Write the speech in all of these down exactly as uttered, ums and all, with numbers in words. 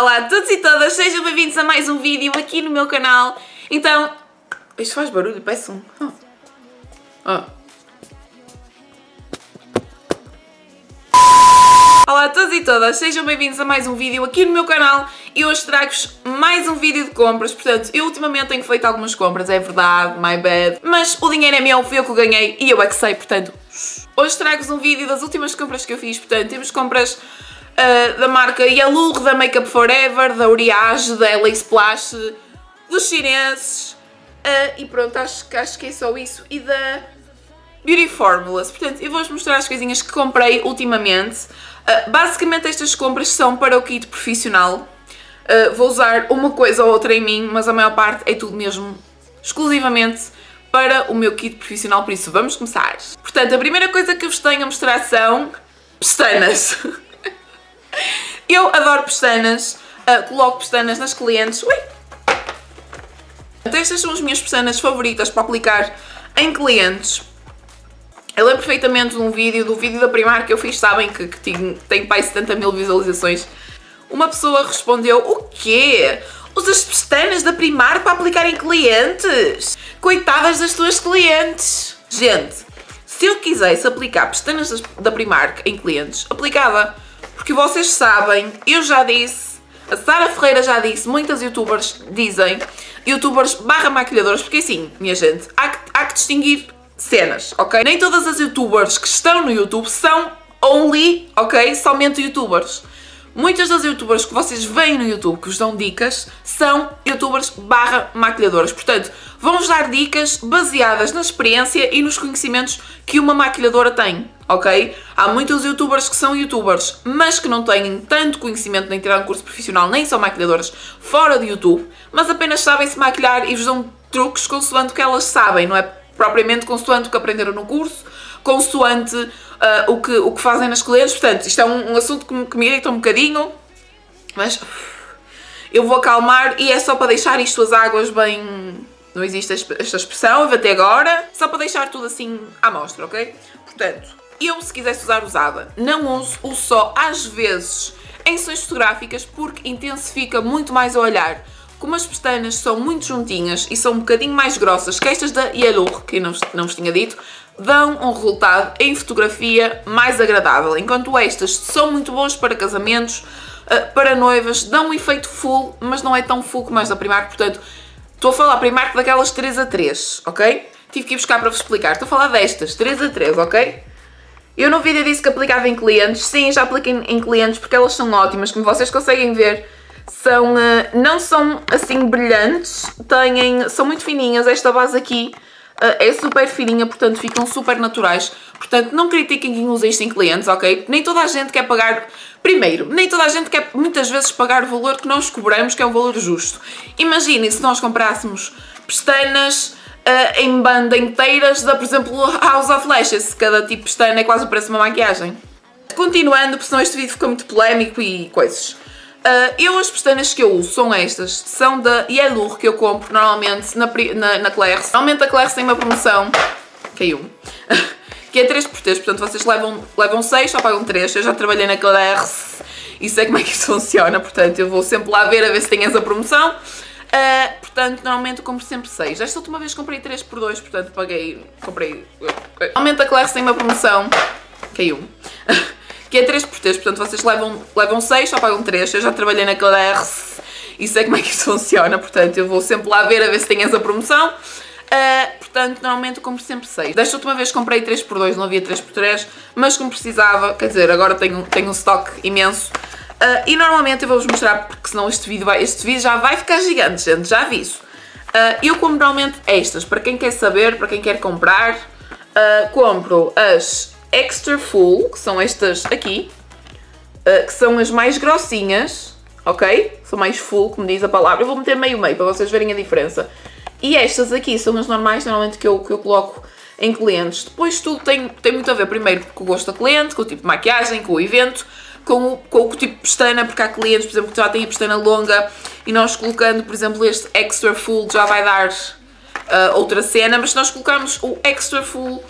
Olá a todos e todas, sejam bem-vindos a mais um vídeo aqui no meu canal. Então, isto faz barulho, peço um. Oh. Oh. Olá a todos e todas, sejam bem-vindos a mais um vídeo aqui no meu canal e hoje trago-vos mais um vídeo de compras. Portanto, eu ultimamente tenho feito algumas compras, é verdade, my bad, mas o dinheiro é meu, foi eu que o ganhei e eu é que sei, portanto, hoje trago-vos um vídeo das últimas compras que eu fiz. Portanto, temos compras uh, da marca Eylure, da Make Up For Ever, da Uriage, da L A Splash, dos chineses uh, e pronto, acho, acho que é só isso, e da Beauty Formulas. Portanto, eu vou-vos mostrar as coisinhas que comprei ultimamente. Uh, basicamente estas compras são para o kit profissional. Uh, vou usar uma coisa ou outra em mim, mas a maior parte é tudo mesmo exclusivamente para o meu kit profissional, por isso vamos começar. Portanto, a primeira coisa que eu vos tenho a mostrar são pestanas. Eu adoro pestanas, uh, coloco pestanas nas clientes. Ui! Então estas são as minhas pestanas favoritas para aplicar em clientes. Eu lembro perfeitamente de um vídeo, do vídeo da Primark que eu fiz, sabem que, que tem, tem para aí setenta mil visualizações. Uma pessoa respondeu, o quê? Usas pestanas da Primark para aplicar em clientes? Coitadas das tuas clientes! Gente, se eu quisesse aplicar pestanas das, da Primark em clientes, aplicava. Porque vocês sabem, eu já disse, a Sara Ferreira já disse, muitas youtubers dizem, youtubers barra maquilhadoras, porque assim, minha gente, há, há que distinguir cenas, ok? Nem todas as youtubers que estão no YouTube são only, ok? Somente youtubers. Muitas das youtubers que vocês veem no YouTube que vos dão dicas são youtubers barra maquilhadoras. Portanto, vão-vos dar dicas baseadas na experiência e nos conhecimentos que uma maquilhadora tem, ok? Há muitos youtubers que são youtubers, mas que não têm tanto conhecimento, nem tiraram um curso profissional, nem são maquilhadoras fora do YouTube, mas apenas sabem se maquilhar e vos dão truques consoante o que elas sabem, não é? Propriamente consoante o que aprenderam no curso, consoante uh, o, que, o que fazem nas clientes. Portanto, isto é um, um assunto que me, que me irrita um bocadinho, mas uh, eu vou acalmar e é só para deixar isto as águas bem... Não existe esta expressão, eu vou até agora, só para deixar tudo assim à mostra, ok? Portanto, eu se quisesse usar usada, não uso, uso só às vezes em sessões fotográficas porque intensifica muito mais o olhar. Como as pestanas são muito juntinhas e são um bocadinho mais grossas que estas da Eylure, que eu não, não vos tinha dito, dão um resultado em fotografia mais agradável, enquanto estas são muito boas para casamentos, para noivas, dão um efeito full, mas não é tão full como as da Primark. Portanto, estou a falar Primark daquelas três a três, ok? Tive que ir buscar para vos explicar, estou a falar destas, três a três, ok? Eu no vídeo disse que aplicava em clientes, sim, já apliquei em clientes porque elas são ótimas, como vocês conseguem ver. São, não são assim brilhantes, têm, são muito fininhas, esta base aqui é super fininha, portanto ficam super naturais. Portanto, não critiquem quem usa isto em clientes, ok? Nem toda a gente quer pagar, primeiro, nem toda a gente quer muitas vezes pagar o valor que nós cobramos, que é um valor justo. Imaginem se nós comprássemos pestanas uh, em banda inteiras, da, por exemplo, House of Lashes, cada tipo de pestana é quase o preço de uma maquiagem. Continuando, porque senão este vídeo ficou muito polémico e coisas. Uh, eu as pestanas que eu uso são estas, são da Eylure, que eu compro normalmente na, na, na Claire's. Normalmente a Claire's tem uma promoção, caiu, que é três por três, portanto vocês levam, levam seis, só pagam três, eu já trabalhei na Claire's e sei como é que isso funciona, portanto eu vou sempre lá ver a ver se tem essa promoção. Uh, portanto, normalmente eu compro sempre seis, esta última vez comprei três por dois, portanto paguei, comprei... Normalmente a Claire's tem uma promoção, caiu. Que é três por três, portanto vocês levam, levam seis, só pagam três, eu já trabalhei na Claire's e sei como é que isso funciona, portanto eu vou sempre lá ver a ver se tem essa promoção, uh, portanto normalmente eu compro sempre seis. Desta última vez comprei três por dois, não havia três por três, mas como precisava, quer dizer, agora tenho, tenho um stock imenso, uh, e normalmente eu vou-vos mostrar, porque senão este vídeo, vai, este vídeo já vai ficar gigante, gente, já aviso. Uh, eu compro normalmente estas, para quem quer saber, para quem quer comprar, uh, compro as... Extra Full, que são estas aqui, uh, que são as mais grossinhas, ok? São mais full, como diz a palavra. Eu vou meter meio-meio para vocês verem a diferença. E estas aqui são as normais, normalmente, que eu, que eu coloco em clientes. Depois tudo tem, tem muito a ver, primeiro, com o gosto da cliente, com o tipo de maquiagem, com o evento, com o, com o tipo de pestana, porque há clientes, por exemplo, que já têm a pestana longa e nós colocando, por exemplo, este Extra Full já vai dar uh, outra cena, mas se nós colocarmos o Extra Full...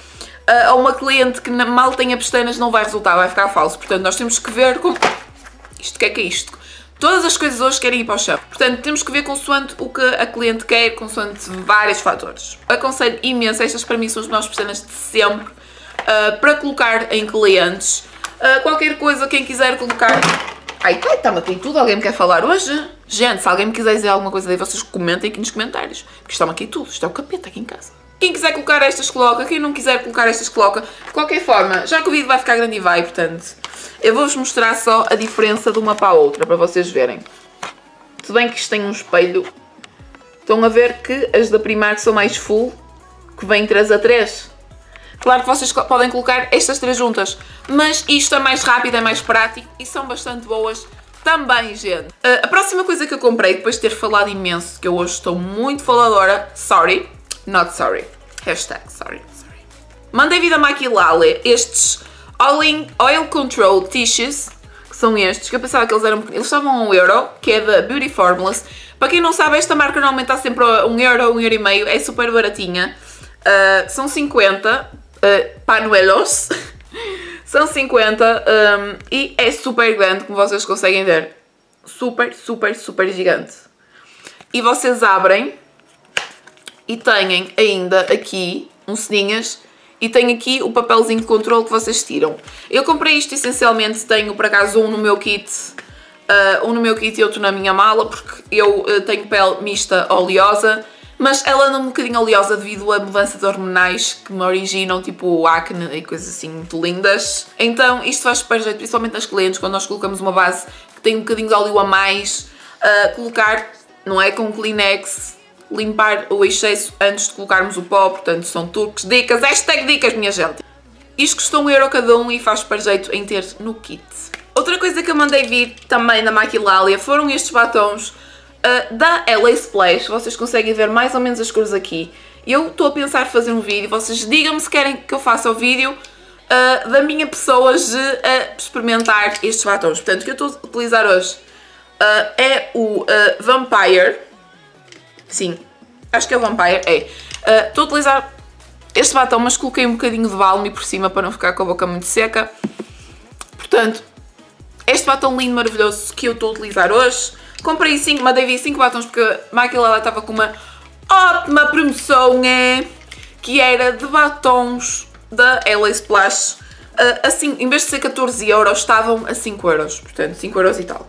a uma cliente que mal tenha pestanas não vai resultar, vai ficar falso. Portanto, nós temos que ver com, Isto, o que é que é isto? Todas as coisas hoje querem ir para o chão. Portanto, temos que ver consoante o que a cliente quer, consoante vários fatores. Aconselho imenso, estas para mim são os meus pestanas de sempre, uh, para colocar em clientes. Uh, qualquer coisa, quem quiser colocar... Ai, ai, tá-me a cair tudo. Alguém me quer falar hoje? Gente, se alguém me quiser dizer alguma coisa daí, vocês comentem aqui nos comentários. Porque está-me a cair tudo. Isto é o capeta aqui em casa. Quem quiser colocar estas, coloca. Quem não quiser colocar estas, coloca. De qualquer forma, já que o vídeo vai ficar grande e vai, portanto, eu vou-vos mostrar só a diferença de uma para a outra, para vocês verem. Tudo bem que isto tem um espelho. Estão a ver que as da Primark são mais full, que vêm três a três. Claro que vocês podem colocar estas três juntas, mas isto é mais rápido, é mais prático e são bastante boas também, gente. A próxima coisa que eu comprei, depois de ter falado imenso, que eu hoje estou muito faladora, sorry. Not sorry. Hashtag sorry, sorry. Mandei vir da Maquillalia estes Oil Control Tissues, que são estes, que eu pensava que eles eram... Eles estavam a um euro, que é da Beauty Formulas. Para quem não sabe, esta marca normalmente está sempre a um euro, um euro e meio, é super baratinha. Uh, são cinquenta uh, panuelos. São cinquenta um, e é super grande, como vocês conseguem ver. Super, super, super gigante. E vocês abrem... E têm ainda aqui um ceninhas e tem aqui o papelzinho de controle que vocês tiram. Eu comprei isto essencialmente, tenho por acaso um no meu kit, uh, um no meu kit e outro na minha mala, porque eu uh, tenho pele mista oleosa, mas ela anda um bocadinho oleosa devido a mudanças hormonais que me originam, tipo acne e coisas assim muito lindas. Então isto faz super jeito, principalmente nas clientes, quando nós colocamos uma base que tem um bocadinho de óleo a mais, uh, colocar, não é, com Kleenex, limpar o excesso antes de colocarmos o pó, portanto são truques, dicas, hashtag dicas, minha gente. Isto custou um euro cada um e faz super jeito em ter no kit. Outra coisa que eu mandei vir também da Maquillalia foram estes batons uh, da L A Splash, vocês conseguem ver mais ou menos as cores aqui. Eu estou a pensar fazer um vídeo, vocês digam-me se querem que eu faça o vídeo uh, da minha pessoa de uh, experimentar estes batons. Portanto, o que eu estou a utilizar hoje uh, é o uh, Vampire. Sim, acho que é o Vampire, é. Estou uh, a utilizar este batom, mas coloquei um bocadinho de balme por cima para não ficar com a boca muito seca. Portanto, este batom lindo, maravilhoso que eu estou a utilizar hoje. Comprei cinco, mandei vir cinco batons porque a Maquillalia estava com uma ótima promoção, é, que era de batons da L A Splash. Uh, assim, em vez de ser catorze euros, estavam a cinco euros, portanto, cinco euros e tal.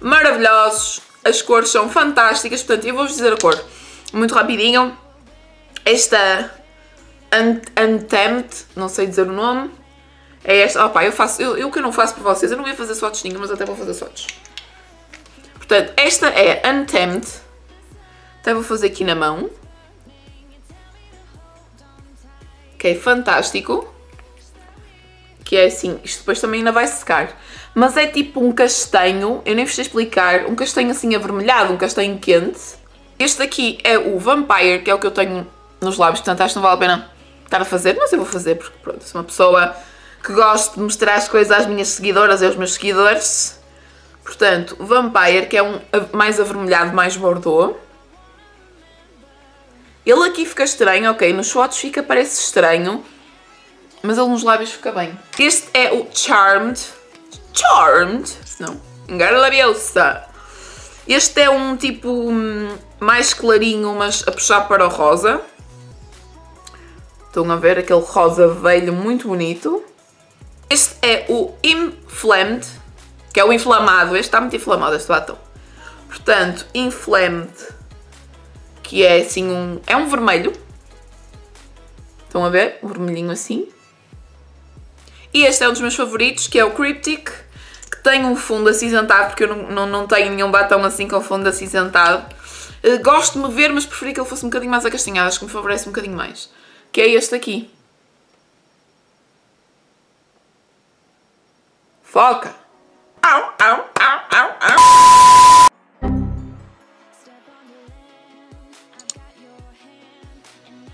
Maravilhosos! As cores são fantásticas, portanto, eu vou-vos dizer a cor muito rapidinho. Esta Untamed, não sei dizer o nome, é esta. Opa, eu faço, eu, eu que não faço por vocês, eu não ia fazer fotos nenhuma, mas até vou fazer fotos. Portanto, esta é Untamed, até vou fazer aqui na mão, que é fantástico, que é assim, isto depois também ainda vai secar. Mas é tipo um castanho, eu nem vos sei explicar, um castanho assim avermelhado, um castanho quente. Este aqui é o Vampire, que é o que eu tenho nos lábios, portanto acho que não vale a pena estar a fazer, mas eu vou fazer porque pronto, sou uma pessoa que gosto de mostrar as coisas às minhas seguidoras e aos meus seguidores. Portanto, Vampire, que é um mais avermelhado, mais bordeaux. Ele aqui fica estranho, ok, nos fotos fica, parece estranho, mas ele nos lábios fica bem. Este é o Charmed. Charmed, não, Engarlabiosa. Este é um tipo mais clarinho, mas a puxar para o rosa. Estão a ver aquele rosa velho muito bonito. Este é o Inflamed, que é o inflamado. Este está muito inflamado, este batom. Portanto, Inflamed, que é assim um... é um vermelho. Estão a ver? Um vermelhinho assim. E este é um dos meus favoritos, que é o Cryptic, que tem um fundo acinzentado, porque eu não, não, não tenho nenhum batom assim com fundo acinzentado. Uh, gosto de me ver, mas preferi que ele fosse um bocadinho mais acastanhado, acho que me favorece um bocadinho mais. Que é este aqui. Foca! Au, au, au, au, au!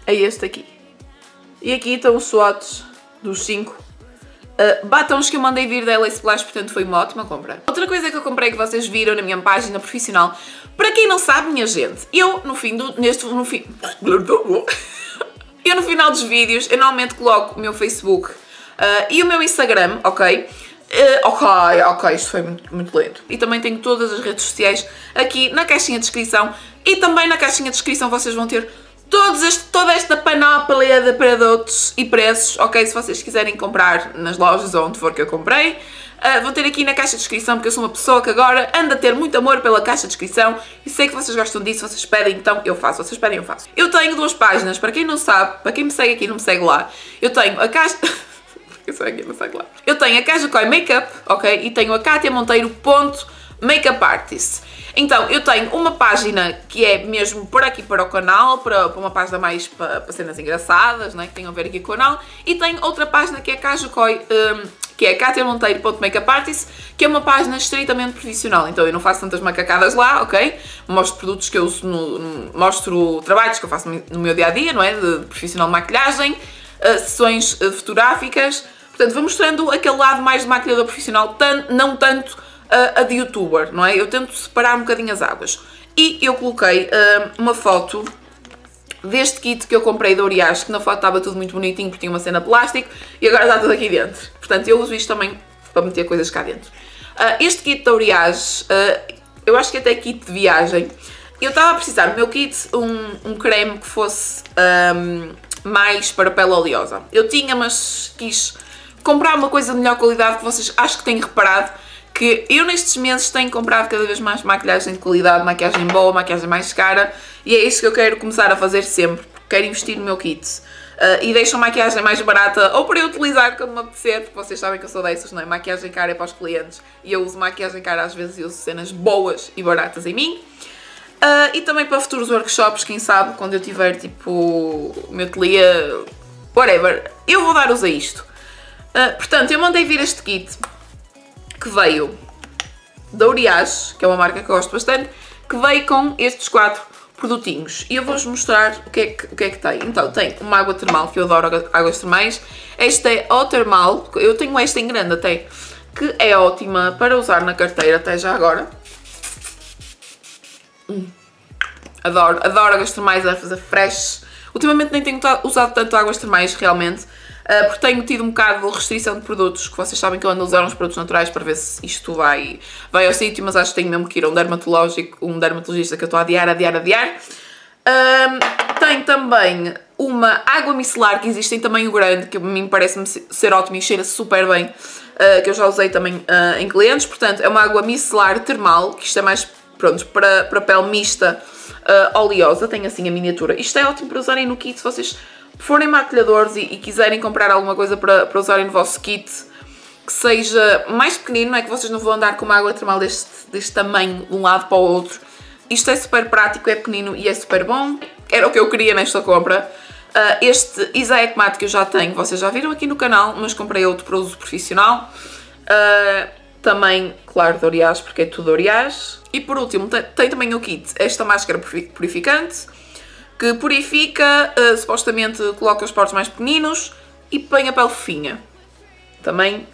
É este aqui. E aqui estão os swatches dos cinco. Uh, batons que eu mandei vir da L A Splash, portanto foi uma ótima compra. Outra coisa que eu comprei que vocês viram na minha página profissional, para quem não sabe, minha gente, eu no fim do... neste... no fim... eu no final dos vídeos, eu normalmente coloco o meu Facebook uh, e o meu Instagram, ok? Uh, ok, ok, isto foi muito, muito lento. E também tenho todas as redes sociais aqui na caixinha de descrição, e também na caixinha de descrição vocês vão ter todos este, toda esta panóplia de produtos e preços, ok? Se vocês quiserem comprar nas lojas ou onde for que eu comprei, uh, vou ter aqui na caixa de descrição, porque eu sou uma pessoa que agora anda a ter muito amor pela caixa de descrição e sei que vocês gostam disso, vocês pedem, então eu faço, vocês pedem, eu faço. Eu tenho duas páginas, para quem não sabe, para quem me segue aqui e não me segue lá, eu tenho a caixa... Eu tenho a Kajukoi Makeup, ok? E tenho a catia monteiro ponto makeup artist. Então, eu tenho uma página que é mesmo por aqui para o canal, para, para uma página mais para, para cenas engraçadas, né? Que tenham a ver aqui com o canal. E tenho outra página que é Kajukoi, um, que é catia monteiro ponto makeup artist, que é uma página estritamente profissional. Então, eu não faço tantas macacadas lá, ok? Mostro produtos que eu uso, no, no, mostro trabalhos que eu faço no meu dia a dia, não é? De, de profissional de maquilhagem, uh, sessões uh, fotográficas. Portanto, vou mostrando aquele lado mais de maquilhador profissional, tan não tanto uh, a de youtuber, não é? Eu tento separar um bocadinho as águas. E eu coloquei uh, uma foto deste kit que eu comprei da Uriage, que na foto estava tudo muito bonitinho porque tinha uma cena de plástico e agora está tudo aqui dentro. Portanto, eu uso isto também para meter coisas cá dentro. Uh, este kit da Uriage, uh, eu acho que até kit de viagem. Eu estava a precisar do meu kit um, um creme que fosse um, mais para pele oleosa. Eu tinha, mas quis comprar uma coisa de melhor qualidade, que vocês acho que têm reparado que eu nestes meses tenho comprado cada vez mais maquilhagem de qualidade, maquilhagem boa, maquilhagem mais cara, e é isso que eu quero começar a fazer sempre, porque quero investir no meu kit. Uh, e deixo a maquiagem mais barata ou para eu utilizar quando me apetecer, porque vocês sabem que eu sou dessas, não é? Maquiagem cara é para os clientes e eu uso maquiagem cara às vezes e uso cenas boas e baratas em mim. Uh, e também para futuros workshops, quem sabe, quando eu tiver tipo o meu ateliê, whatever, eu vou dar uso a isto. Uh, portanto, eu mandei vir este kit que veio da Uriage, que é uma marca que eu gosto bastante, que veio com estes quatro produtinhos. E eu vou-vos mostrar o que, é que, o que é que tem. Então, tem uma água termal, que eu adoro águas termais. Esta é o termal, eu tenho esta em grande até, que é ótima para usar na carteira até já agora. Hum. Adoro, adoro águas termais, a fazer fresh. Ultimamente nem tenho usado tanto águas termais, realmente. Uh, porque tenho tido um bocado de restrição de produtos, que vocês sabem que eu ando a usar uns produtos naturais para ver se isto vai, vai ao sítio, mas acho que tenho mesmo que ir a um dermatológico, um dermatologista que eu estou a adiar, adiar, adiar. Uh, tenho também uma água micelar que existe em tamanho grande, que a mim parece-me ser ótimo e cheira super bem, uh, que eu já usei também uh, em clientes. Portanto, é uma água micelar termal, que isto é mais, pronto, para, para pele mista, uh, oleosa, tem assim a miniatura. Isto é ótimo para usarem no kit, se vocês forem maquilhadores e, e quiserem comprar alguma coisa para, para usarem no vosso kit que seja mais pequenino, não é? Que vocês não vão andar com uma água termal deste, deste tamanho de um lado para o outro. Isto é super prático, é pequenino e é super bom. Era o que eu queria nesta compra. Uh, este Isaac Matte que eu já tenho, vocês já viram aqui no canal, mas comprei outro para uso profissional. Uh, também, claro, de Uriage, porque é tudo de Uriage. E por último, tem, tem também o kit, esta máscara purificante, que purifica, uh, supostamente coloca os poros mais pequeninos e põe a pele fofinha. Também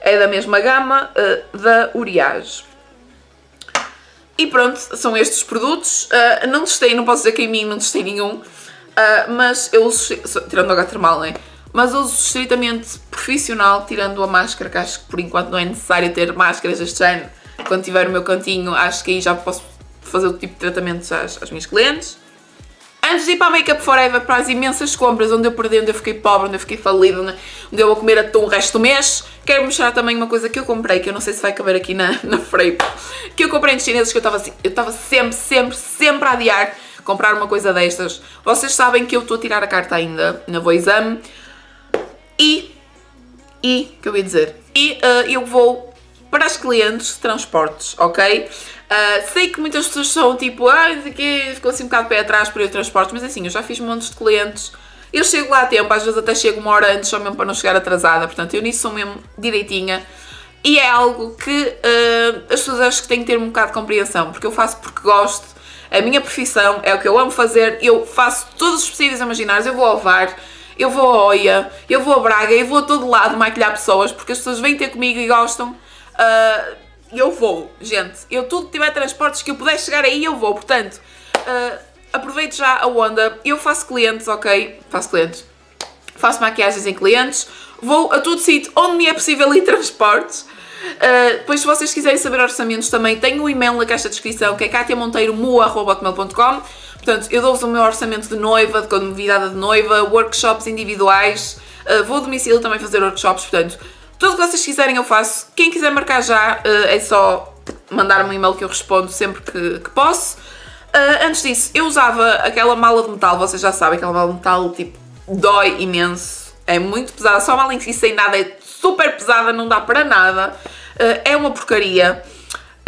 é da mesma gama uh, da Uriage. E pronto, são estes produtos. Uh, não testei, não posso dizer que em mim não testei nenhum, uh, mas eu uso, tirando a água termal, né? Mas eu uso estritamente profissional, tirando a máscara, que acho que por enquanto não é necessário ter máscaras deste género. Quando tiver o meu cantinho, acho que aí já posso fazer o tipo de tratamentos às, às minhas clientes. Antes de ir para a Make Up For Ever, para as imensas compras, onde eu perdi, onde eu fiquei pobre, onde eu fiquei falida, onde eu vou comer atum o resto do mês, quero mostrar também uma coisa que eu comprei, que eu não sei se vai caber aqui na, na freira, que eu comprei nos chineses, que eu estava assim, eu estava sempre, sempre, sempre a adiar comprar uma coisa destas. Vocês sabem que eu estou a tirar a carta ainda, não vou exame, e, e, que eu ia dizer, e uh, eu vou para as clientes de transportes, ok? Uh, sei que muitas pessoas são tipo, ah, isso aqui ficou assim um bocado de pé atrás para ir ao transporte, mas assim, eu já fiz montes de clientes, eu chego lá a tempo, às vezes até chego uma hora antes, só mesmo para não chegar atrasada, portanto eu nisso sou mesmo direitinha, e é algo que uh, as pessoas acho que têm que ter um bocado de compreensão, porque eu faço porque gosto, a minha profissão é o que eu amo fazer, eu faço todos os possíveis imaginários, eu vou ao V A R, eu vou a Oia, eu vou a Braga, eu vou a todo lado maquilhar pessoas, porque as pessoas vêm ter comigo e gostam. Uh, Eu vou, gente, eu tudo que tiver transportes que eu puder chegar aí, eu vou, portanto, uh, aproveito já a onda, eu faço clientes, ok? Faço clientes, faço maquiagens em clientes, vou a todo sítio onde me é possível ir transportes, Uh, depois, se vocês quiserem saber orçamentos também, tenho um e-mail na caixa de descrição, que é katia monteiro mua arroba hotmail ponto com. Portanto, eu dou-vos o meu orçamento de noiva, de convidada de noiva, workshops individuais, uh, vou a domicílio também fazer workshops, portanto, tudo o que vocês quiserem eu faço. Quem quiser marcar já, uh, é só mandar-me um e-mail que eu respondo sempre que, que posso. Uh, antes disso, eu usava aquela mala de metal, vocês já sabem, aquela mala de metal, tipo, dói imenso, é muito pesada, só a mala em si sem nada é super pesada, não dá para nada, uh, é uma porcaria.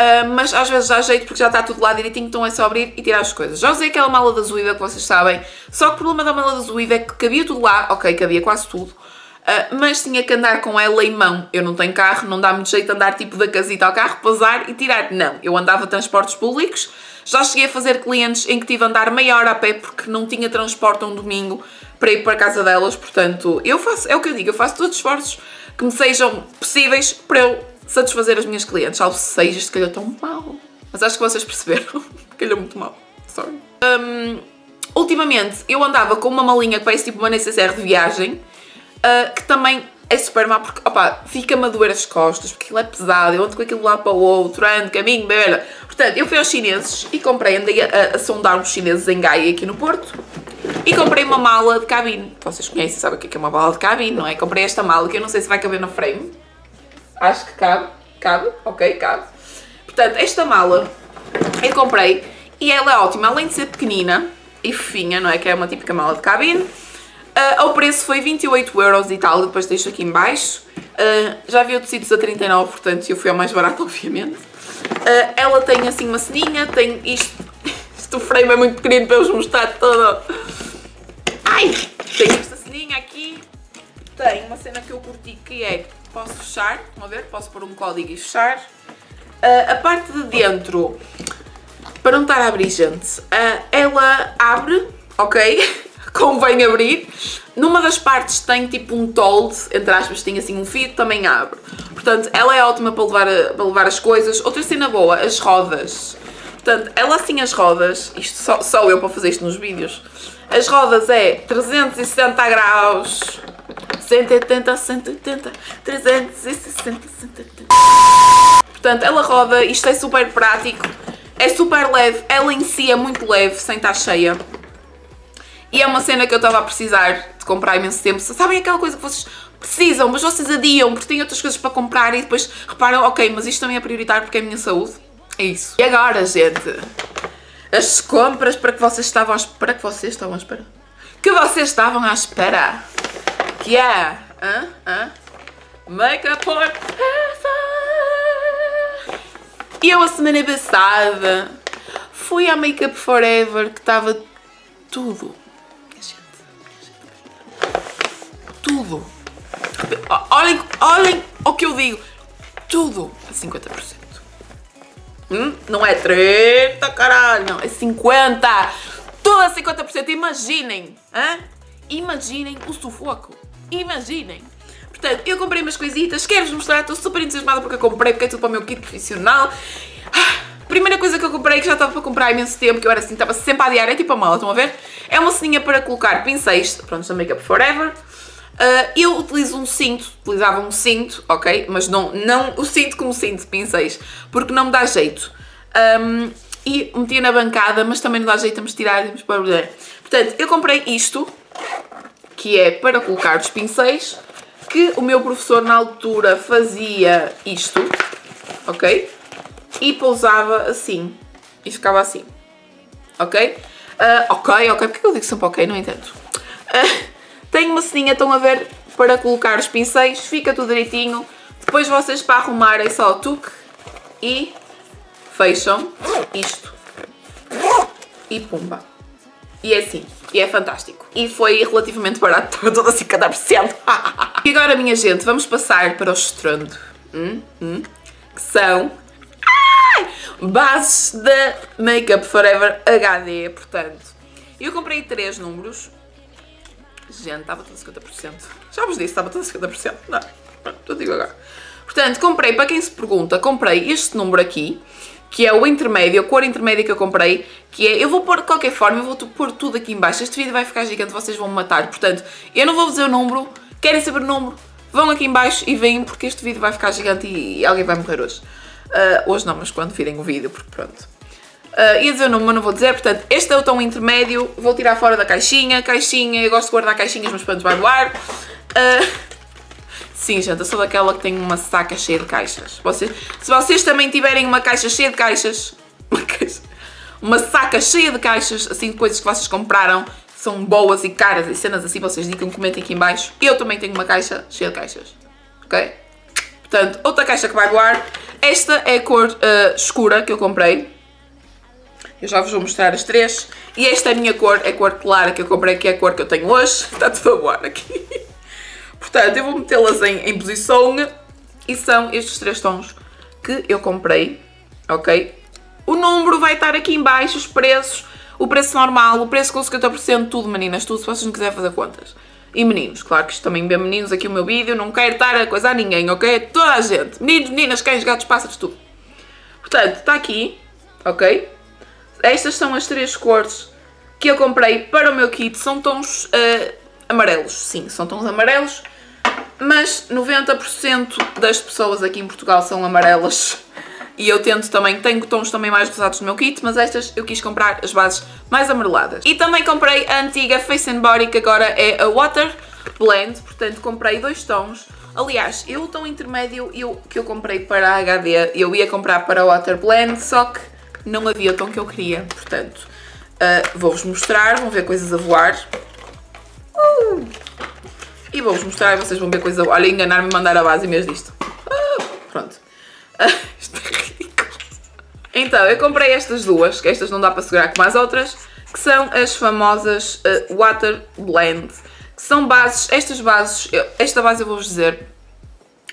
Uh, mas às vezes dá jeito porque já está tudo lá direitinho, então é só abrir e tirar as coisas. Já usei aquela mala da Zuiva que vocês sabem, só que o problema da mala da Zuiva é que cabia tudo lá, ok, cabia quase tudo, uh, mas tinha que andar com ela em mão. Eu não tenho carro, não dá muito jeito de andar tipo da casita ao carro, pousar e tirar. Não, eu andava a transportes públicos, já cheguei a fazer clientes em que tive a andar meia hora a pé porque não tinha transporte um domingo para ir para a casa delas, portanto, eu faço, é o que eu digo, eu faço todos os esforços que me sejam possíveis para eu satisfazer as minhas clientes, salvo seja, isto calhou tão mal, mas acho que vocês perceberam, calhou muito mal, sorry. Um, ultimamente eu andava com uma malinha que parece tipo uma necessaire de viagem, uh, que também é super má porque, opá, fica-me a doer as costas, porque aquilo é pesado, eu ando com aquilo lá para o outro, ando, caminho, beleza. Portanto, eu fui aos chineses e comprei, andei a, a sondar uns chineses em Gaia aqui no Porto, e comprei uma mala de cabine, vocês conhecem, sabem o que é uma mala de cabine, não é? Comprei esta mala que eu não sei se vai caber na frame. Acho que cabe, cabe, ok, cabe. Portanto, esta mala eu comprei e ela é ótima, além de ser pequenina e fofinha, não é? Que é uma típica mala de cabine. Uh, o preço foi vinte e oito euros e tal, depois deixo aqui em baixo. Uh, já vi outros sítios a trinta e nove, portanto eu fui ao mais barato, obviamente. Uh, ela tem assim uma ceninha, tem isto... Isto o frame é muito pequenino para eu vos mostrar todo. Ai! Tem esta ceninha aqui. Tem uma cena que eu curti que é... Posso fechar, vamos ver, posso pôr um código e fechar. Uh, a parte de dentro, para não estar a abrir, gente, uh, ela abre, ok? Convém abrir. Numa das partes tem tipo um told, entre aspas, tem assim um fio, também abre. Portanto, ela é ótima para levar, a, para levar as coisas. Outra cena boa, as rodas. Portanto, ela assim as rodas, isto só, só eu para fazer isto nos vídeos, as rodas é trezentos e sessenta graus... cento e oitenta, cento e oitenta, trezentos e sessenta, cento e oitenta. Portanto, ela roda, isto é super prático, é super leve, ela em si é muito leve, sem estar cheia. E é uma cena que eu estava a precisar de comprar há imenso tempo. Sabem aquela coisa que vocês precisam, mas vocês adiam porque têm outras coisas para comprar e depois reparam, ok, mas isto também é prioritário porque é a minha saúde. É isso. E agora, gente, as compras para que vocês estavam à espera, que vocês estavam à espera, que vocês estavam à espera. Que é uh, uh, Make Up For Ever. E eu a semana passada fui à Make Up For Ever, que estava tudo, tudo, olhem, olhem o que eu digo, tudo a cinquenta por cento, hum? Não é trinta por cento, caralho, não, é cinquenta por cento, tudo a cinquenta por cento, imaginem, hein? Imaginem o sufoco. Imaginem! Portanto, eu comprei umas coisitas, quero-vos mostrar, estou super entusiasmada porque eu comprei, porque é tudo para o meu kit profissional. Ah, primeira coisa que eu comprei, que já estava para comprar há imenso tempo, que eu era assim, estava sempre a adiar, é tipo a mala, estão a ver? É uma ceninha para colocar pincéis, pronto, da Make Up For Ever. Uh, eu utilizo um cinto, utilizava um cinto, ok? Mas não, não o cinto como cinto de pincéis, porque não me dá jeito. Um, e metia na bancada, mas também não dá jeito, vamos tirar, vamos para olhar. Portanto, eu comprei isto, que é para colocar os pincéis, que o meu professor na altura fazia isto, ok? E pousava assim, e ficava assim, ok? Uh, ok, ok, porque eu digo sempre ok, não entendo. Uh, tenho uma ceninha, estão a ver, para colocar os pincéis, fica tudo direitinho, depois vocês para arrumarem é só o tuque e fecham isto, e pumba. E é assim, e é fantástico. E foi relativamente barato, estava toda assim cinquenta por cento. E agora, minha gente, vamos passar para o estrondo, hum, hum, que são ah, bases da Make Up For Ever H D, portanto. Eu comprei três números. Gente, estava toda cinquenta por cento. Já vos disse, estava toda cinquenta por cento. Não, não digo agora. Portanto, comprei, para quem se pergunta, comprei este número aqui, que é o intermédio, a cor intermédia que eu comprei, que é, eu vou pôr de qualquer forma, eu vou pôr tudo aqui em baixo, este vídeo vai ficar gigante, vocês vão me matar, portanto, eu não vou dizer o número, querem saber o número, vão aqui em baixo e veem, porque este vídeo vai ficar gigante e alguém vai morrer hoje. Uh, hoje não, mas quando virem o vídeo, porque pronto. Uh, ia dizer o nome, mas não vou dizer. Portanto, este é o tom intermédio. Vou tirar fora da caixinha. Caixinha, eu gosto de guardar caixinhas, mas pronto, vai voar. Uh, sim, gente, eu sou daquela que tem uma saca cheia de caixas. Vocês, se vocês também tiverem uma caixa cheia de caixas, uma, caixa, uma saca cheia de caixas, assim, de coisas que vocês compraram, são boas e caras e cenas assim, vocês digam, comentem aqui em baixo. Eu também tenho uma caixa cheia de caixas, ok? Portanto, outra caixa que vai voar. Esta é a cor uh, escura que eu comprei. Eu já vos vou mostrar as três. E esta é a minha cor, é a cor clara que eu comprei, que é a cor que eu tenho hoje. Está tudo a voar aqui. Portanto, eu vou metê-las em, em posição. E são estes três tons que eu comprei, ok? O número vai estar aqui em baixo, os preços, o preço normal, o preço com cinquenta por cento, tudo, meninas, tudo, se vocês não quiserem fazer contas. E meninos, claro que isto também bem meninos aqui o meu vídeo, não quero estar a coisar ninguém, ok? Toda a gente, meninos, meninas, cães, gatos, pássaros, tudo. Portanto, está aqui, ok? Estas são as três cores que eu comprei para o meu kit. São tons uh, amarelos, sim, são tons amarelos, mas noventa por cento das pessoas aqui em Portugal são amarelas. E eu tento também, tenho tons também mais rosados no meu kit, mas estas eu quis comprar as bases mais amareladas. E também comprei a antiga Face and Body, que agora é a Water Blend, portanto comprei dois tons. Aliás, eu o tom intermédio eu, que eu comprei para a H D, eu ia comprar para a Water Blend, só que não havia o tom que eu queria, portanto, uh, vou-vos mostrar, vão ver coisas a voar. Uh! E vou-vos mostrar e vocês vão ver coisas a voar. Olha, enganar-me e mandar a base em vez disto. Uh! Pronto. Isto é ridículo. Então, eu comprei estas duas, que estas não dá para segurar como as outras, que são as famosas uh, Water Blend, que são bases, estas bases, eu, esta base eu vou-vos dizer,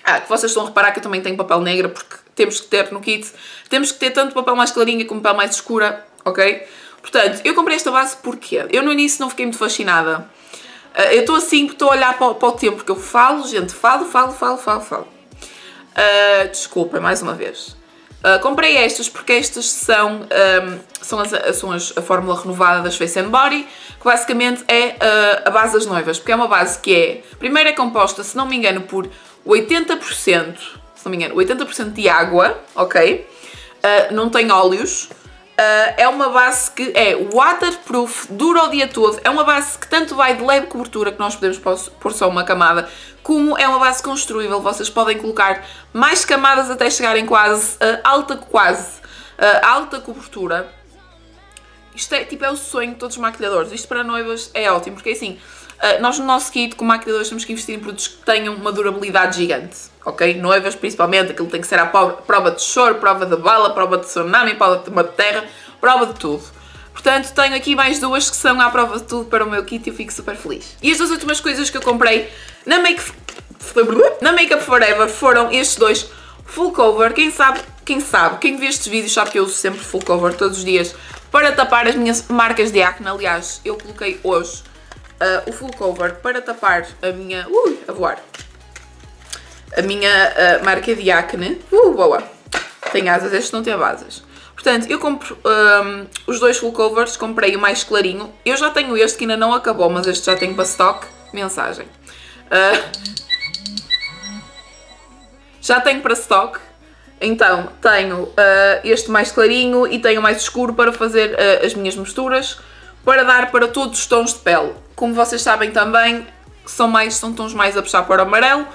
ah, que vocês estão a reparar que eu também tenho papel negro, porque temos que ter no kit, temos que ter tanto papel mais clarinha como papel mais escura, ok? Portanto, eu comprei esta base porque eu no início não fiquei muito fascinada, uh, eu estou assim, estou a olhar para, para o tempo que eu falo, gente, falo, falo, falo, falo, falo. Uh, desculpa, mais uma vez. Uh, comprei estas porque estas são, um, são, as, são as, a fórmula renovada das Face and Body, que basicamente é uh, a base das noivas, porque é uma base que é, primeiro é composta, se não me engano, por oitenta por cento, se não me engano, oitenta por cento de água, ok? Uh, não tem óleos, uh, é uma base que é waterproof, dura o dia todo, é uma base que tanto vai de leve cobertura, que nós podemos pôr só uma camada, como é uma base construível, vocês podem colocar mais camadas até chegarem quase a alta, quase, a alta cobertura. Isto é tipo é o sonho de todos os maquilhadores, isto para noivas é ótimo, porque assim, nós no nosso kit como maquilhadores temos que investir em produtos que tenham uma durabilidade gigante, ok? Noivas principalmente, aquilo tem que ser à prova de choro, prova de bala, prova de tsunami, prova de uma terra, prova de tudo. Portanto, tenho aqui mais duas que são à prova de tudo para o meu kit e eu fico super feliz. E as duas últimas coisas que eu comprei na Make, na Make Up For Ever foram estes dois full cover. Quem sabe, quem sabe, quem vê estes vídeos sabe que eu uso sempre full cover todos os dias para tapar as minhas marcas de acne. Aliás, eu coloquei hoje uh, o full cover para tapar a minha... Ui, a voar! A minha uh, marca de acne. Uh, boa! Tem asas, este não tem asas. Portanto, eu compro um, os dois full covers, comprei o mais clarinho. Eu já tenho este que ainda não acabou, mas este já tenho para stock. Mensagem. Uh, já tenho para stock. Então, tenho uh, este mais clarinho e tenho o mais escuro para fazer uh, as minhas misturas, para dar para todos os tons de pele. Como vocês sabem também, são, mais, são tons mais a puxar para o amarelo,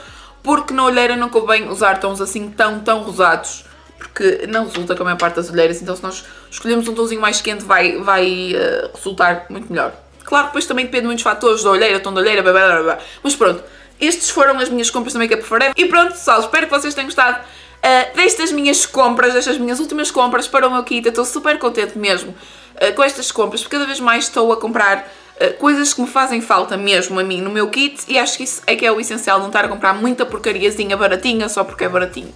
porque na olheira não convém usar tons assim tão, tão rosados, porque não resulta com a maior parte das olheiras, então se nós escolhermos um tonzinho mais quente vai, vai uh, resultar muito melhor. Claro que depois também depende de muitos fatores, da olheira, tom da olheira, blá, blá, blá. Mas pronto, estes foram as minhas compras da Make Up For Ever. E pronto pessoal, espero que vocês tenham gostado uh, destas minhas compras, destas minhas últimas compras para o meu kit. Eu estou super contente mesmo uh, com estas compras, porque cada vez mais estou a comprar uh, coisas que me fazem falta mesmo a mim no meu kit, e acho que isso é que é o essencial, não estar a comprar muita porcariazinha baratinha só porque é baratinho.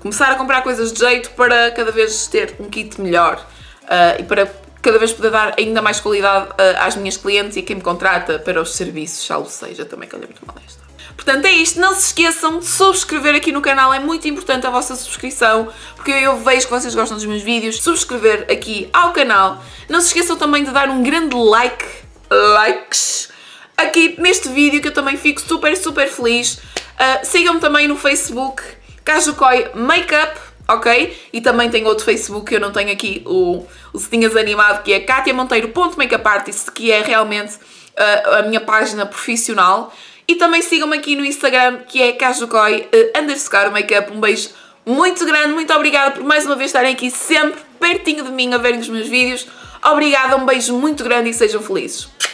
Começar a comprar coisas de jeito para cada vez ter um kit melhor uh, e para cada vez poder dar ainda mais qualidade uh, às minhas clientes e a quem me contrata para os serviços, salvo seja, também que eu lembro mal desta. Portanto é isto, não se esqueçam de subscrever aqui no canal, é muito importante a vossa subscrição, porque eu vejo que vocês gostam dos meus vídeos, subscrever aqui ao canal. Não se esqueçam também de dar um grande like, likes, aqui neste vídeo, que eu também fico super, super feliz. Uh, Sigam-me também no Facebook Kajukoi Makeup, ok? E também tem outro Facebook que eu não tenho aqui, o, o Setinhas Animado, que é catia monteiro ponto makeup artist, que é realmente uh, a minha página profissional. E também sigam-me aqui no Instagram, que é Kajukoi uh, underscore makeup. Um beijo muito grande, muito obrigada por mais uma vez estarem aqui sempre pertinho de mim a verem os meus vídeos. Obrigada, um beijo muito grande e sejam felizes.